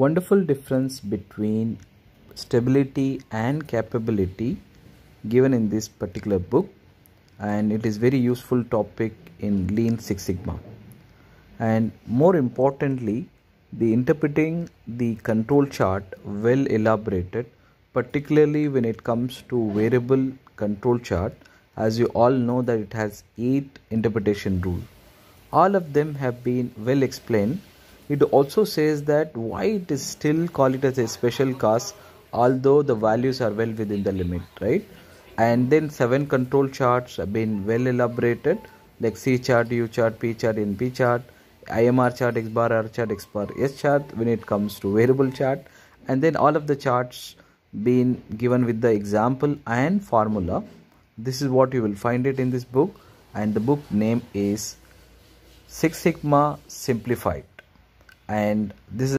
wonderful difference between stability and capability given in this particular book, and it is very useful topic in Lean Six Sigma. And more importantly, the interpreting the control chart well elaborated, particularly when it comes to variable control chart, as you all know that it has 8 interpretation rule. All of them have been well explained. It also says that why it is still called it as a special cast, although the values are well within the limit, right? And then 7 control charts have been well elaborated, like C chart, U chart, P chart, NP chart, IMR chart, X bar, R chart, X bar, S chart when it comes to variable chart. And then all of the charts been given with the example and formula. This is what you will find it in this book, and the book name is Six Sigma Simplified. And this is